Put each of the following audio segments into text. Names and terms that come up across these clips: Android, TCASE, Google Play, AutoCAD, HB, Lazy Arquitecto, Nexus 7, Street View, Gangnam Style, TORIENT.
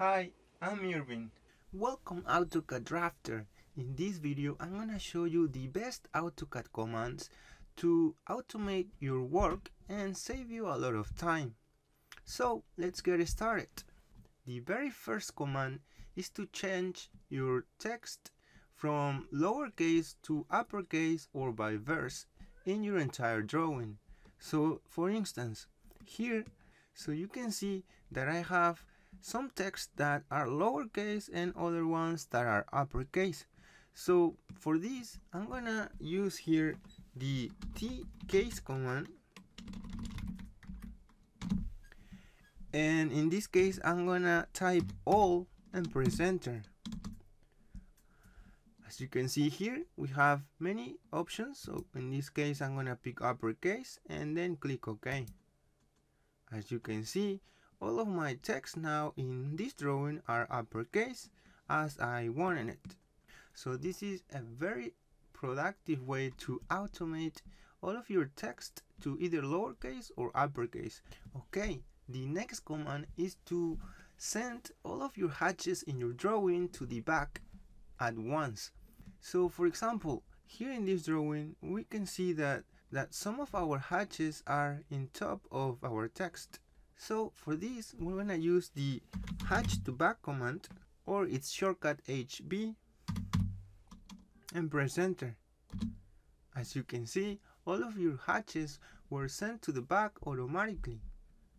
Hi, I'm Irving. Welcome AutoCAD Drafter. In this video I'm gonna show you the best AutoCAD commands to automate your work and save you a lot of time. So let's get started. The very first command is to change your text from lowercase to uppercase or by verse in your entire drawing. So for instance here, so you can see that I have some texts that are lowercase and other ones that are uppercase. So for this I'm gonna use here the TCASE command, and in this case I'm gonna type all and press enter. As you can see here we have many options, so in this case I'm gonna pick uppercase and then click OK. As you can see, all of my texts now in this drawing are uppercase as I wanted it. So this is a very productive way to automate all of your text to either lowercase or uppercase. Okay, the next command is to send all of your hatches in your drawing to the back at once. So for example, here in this drawing we can see that some of our hatches are in top of our text. So for this we're gonna use the hatch to back command or its shortcut HB and press enter. As you can see, all of your hatches were sent to the back automatically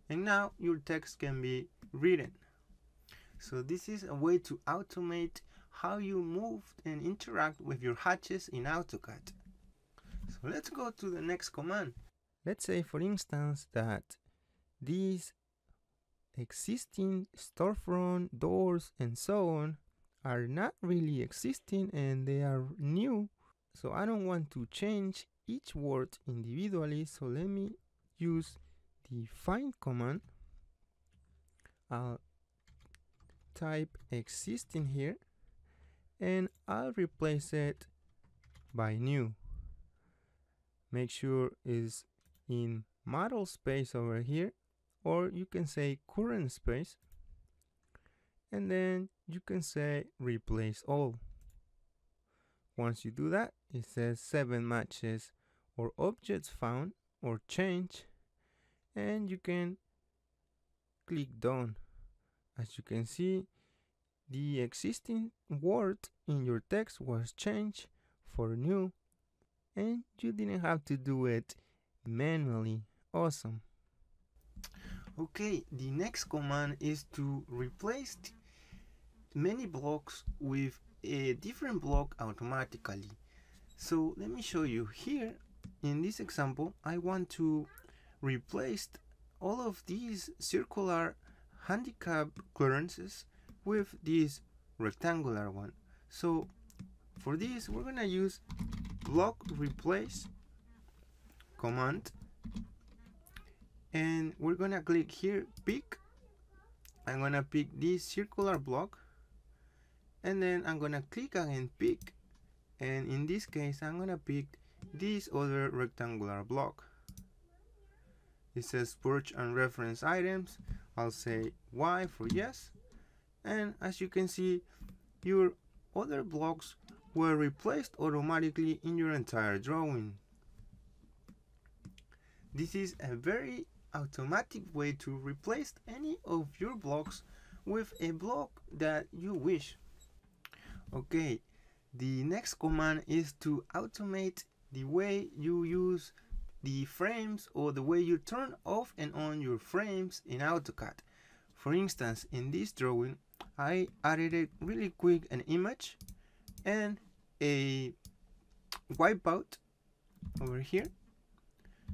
and now your text can be written. So this is a way to automate how you move and interact with your hatches in AutoCAD. So let's go to the next command. Let's say for instance that these existing storefront doors and so on are not really existing and they are new, so I don't want to change each word individually. So let me use the find command. I'll type existing here and I'll replace it by new. Make sure it's in model space over here, or you can say current space, and then you can say replace all. Once you do that, it says 7 matches or objects found or changed, and you can click done. As you can see, the existing word in your text was changed for new and you didn't have to do it manually. Awesome. Okay, the next command is to replace many blocks with a different block automatically. So let me show you here. In this example I want to replace all of these circular handicap clearances with this rectangular one. So for this we're gonna use block replace command and we're gonna click here pick. I'm gonna pick this circular block and then I'm gonna click again pick, and in this case I'm gonna pick this other rectangular block. It says purge and reference items. I'll say Y for yes, and as you can see your other blocks were replaced automatically in your entire drawing. This is a very automatic way to replace any of your blocks with a block that you wish. Okay, the next command is to automate the way you use the frames or the way you turn off and on your frames in AutoCAD. For instance, in this drawing I added really quick an image and a wipeout over here.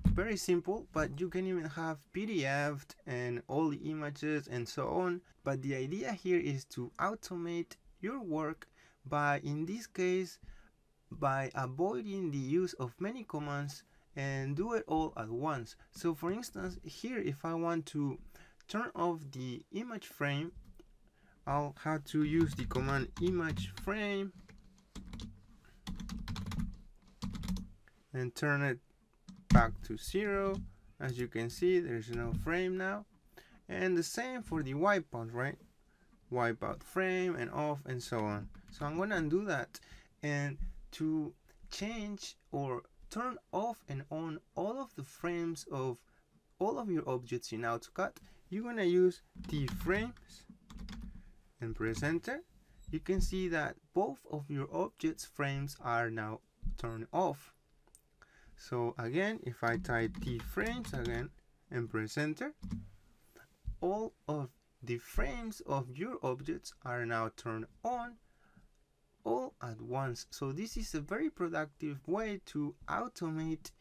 Very simple, but you can even have PDF and all the images and so on. But the idea here is to automate your work by, in this case, by avoiding the use of many commands and do it all at once. So for instance here, if I want to turn off the image frame, I'll have to use the command image frame and turn it back to 0. As you can see, there's no frame now, and the same for the wipeout, right? wipe out frame and off and so on. So I'm going to undo that, and to change or turn off and on all of the frames of all of your objects in AutoCAD, you're going to use the frames and press enter. You can see that both of your objects frames are now turned off. So again, if I type T frames again and press enter, all of the frames of your objects are now turned on all at once. So this is a very productive way to automate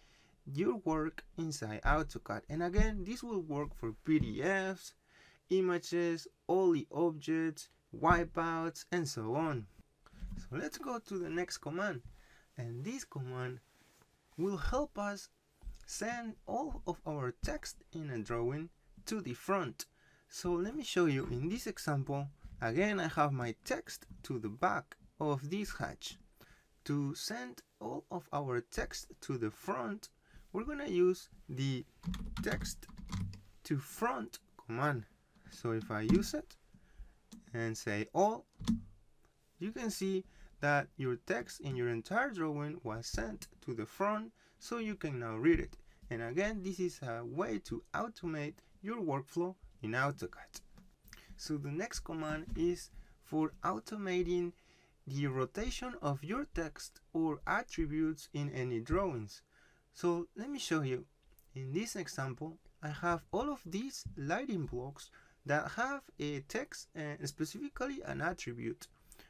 your work inside AutoCAD. And again, this will work for PDFs, images, all the objects, wipeouts, and so on. So let's go to the next command, and this command will help us send all of our text in a drawing to the front. So let me show you in this example. Again, I have my text to the back of this hatch. To send all of our text to the front, we're going to use the text to front command. So if I use it and say all, you can see that your text in your entire drawing was sent to the front, so you can now read it. And again, this is a way to automate your workflow in AutoCAD. So the next command is for automating the rotation of your text or attributes in any drawings. So let me show you. In this example, I have all of these lighting blocks that have a text and specifically an attribute.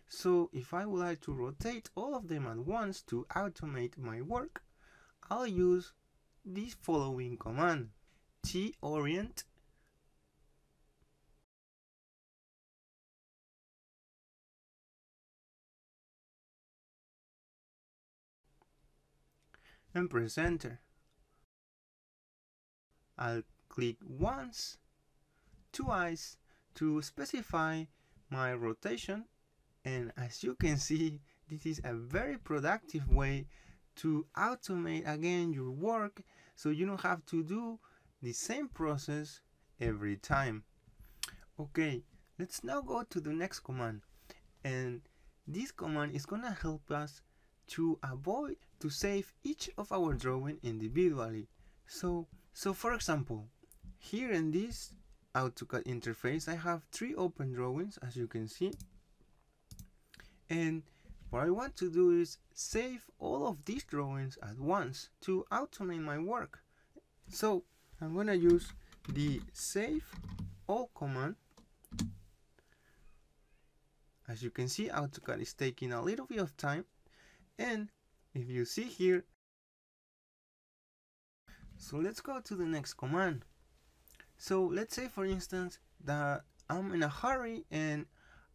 So if I would like to rotate all of them at once to automate my work, I'll use this following command: TORIENT and press enter. I'll click once, twice to specify my rotation, and as you can see, this is a very productive way to automate again your work, so you don't have to do the same process every time. Okay, let's now go to the next command, and this command is gonna help us to avoid to save each of our drawing individually. So for example, here in this AutoCAD interface, I have 3 open drawings, as you can see, and what I want to do is save all of these drawings at once to automate my work. So I'm going to use the save all command. As you can see, AutoCAD is taking a little bit of time, and if you see here, so let's go to the next command. So let's say, for instance, that I'm in a hurry and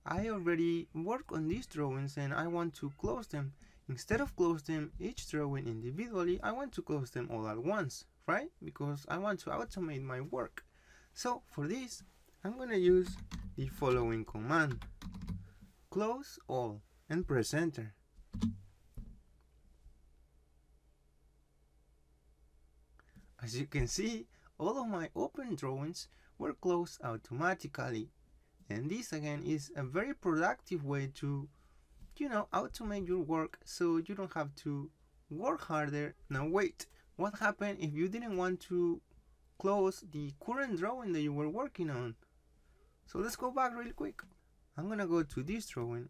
I already work on these drawings and I want to close them. Instead of close them each drawing individually, I want to close them all at once, right? Because I want to automate my work. So for this, I'm going to use the following command: close all, and press enter. As you can see, all of my open drawings were closed automatically. And this again is a very productive way to, you know, automate your work, so you don't have to work harder. Now wait, what happened if you didn't want to close the current drawing that you were working on? So let's go back real quick. I'm gonna go to this drawing,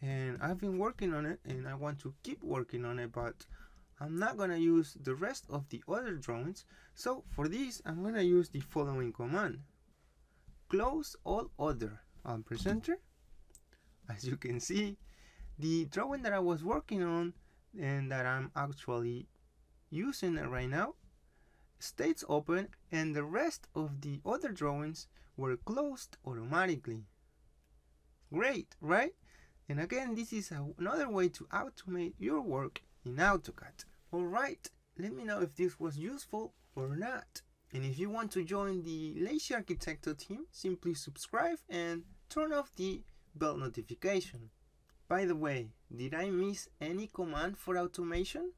and I've been working on it and I want to keep working on it, but I'm not gonna use the rest of the other drawings. So for this, I'm gonna use the following command: close all other, and press enter. As you can see, the drawing that I was working on and that I'm actually using right now stays open, and the rest of the other drawings were closed automatically. Great, right? And again, this is another way to automate your work in AutoCAD. Alright, let me know if this was useful or not. And if you want to join the Lazy Arquitecto team, simply subscribe and turn off the bell notification. By the way, did I miss any command for automation?